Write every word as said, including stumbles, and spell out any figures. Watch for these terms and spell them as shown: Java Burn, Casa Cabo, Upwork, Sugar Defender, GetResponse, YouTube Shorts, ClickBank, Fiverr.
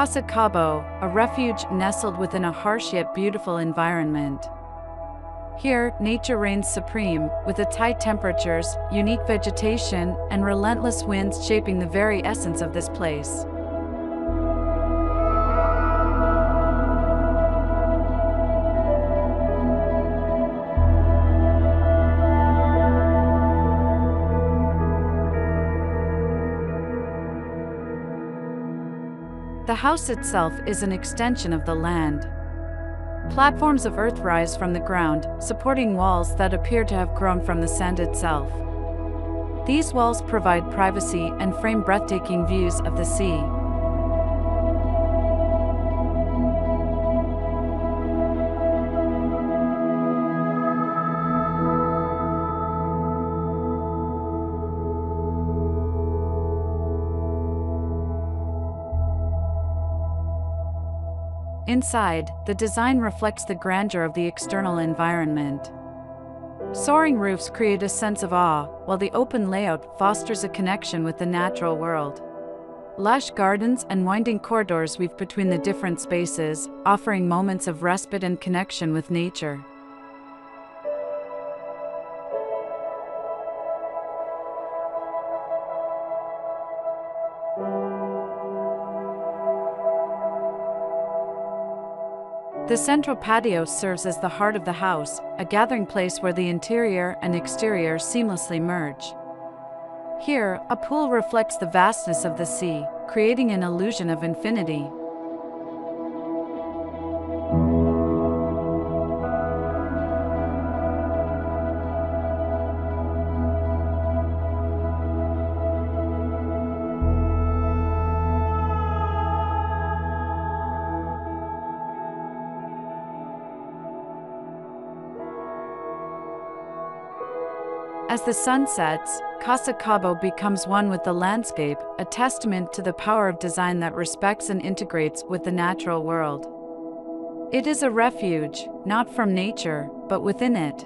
Casa Cabo, a refuge nestled within a harsh yet beautiful environment. Here, nature reigns supreme, with its high temperatures, unique vegetation, and relentless winds shaping the very essence of this place. The house itself is an extension of the land. Platforms of earth rise from the ground, supporting walls that appear to have grown from the sand itself. These walls provide privacy and frame breathtaking views of the sea. Inside, the design reflects the grandeur of the external environment. Soaring roofs create a sense of awe, while the open layout fosters a connection with the natural world. Lush gardens and winding corridors weave between the different spaces, offering moments of respite and connection with nature. The central patio serves as the heart of the house, a gathering place where the interior and exterior seamlessly merge. Here, a pool reflects the vastness of the sea, creating an illusion of infinity. As the sun sets, Casa Cabo becomes one with the landscape, a testament to the power of design that respects and integrates with the natural world. It is a refuge, not from nature, but within it.